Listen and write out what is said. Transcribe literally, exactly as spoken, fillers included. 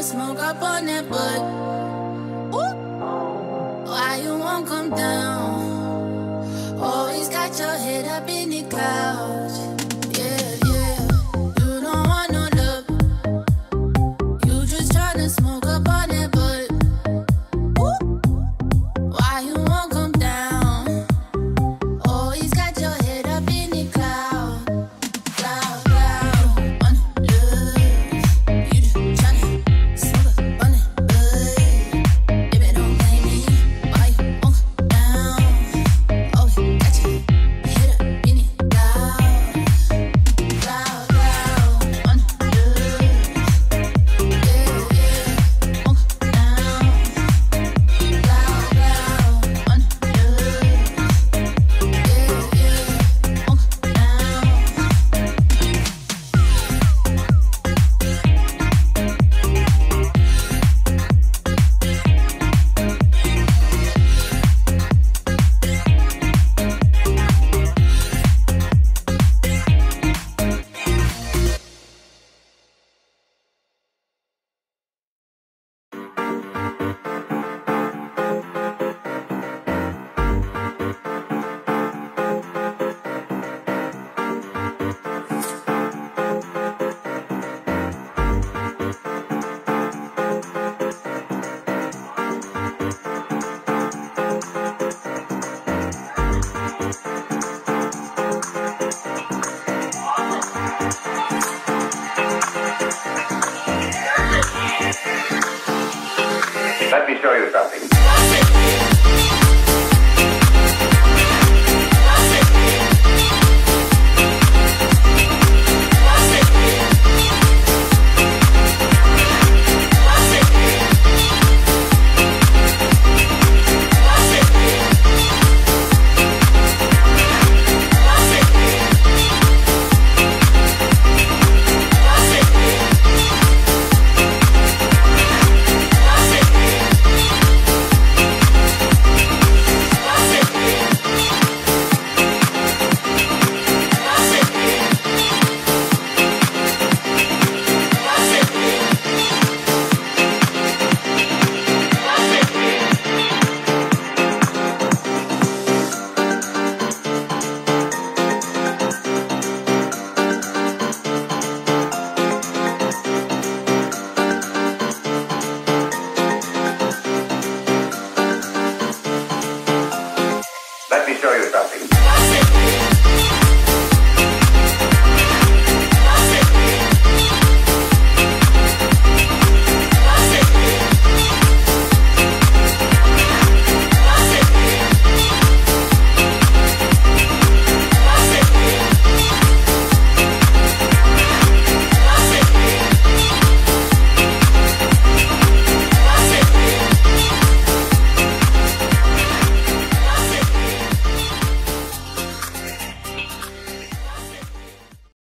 wanna smoke up on that butt. Ooh. Why you won't come down? Always got your head up in the clouds. Let me show you something. Let me show you something.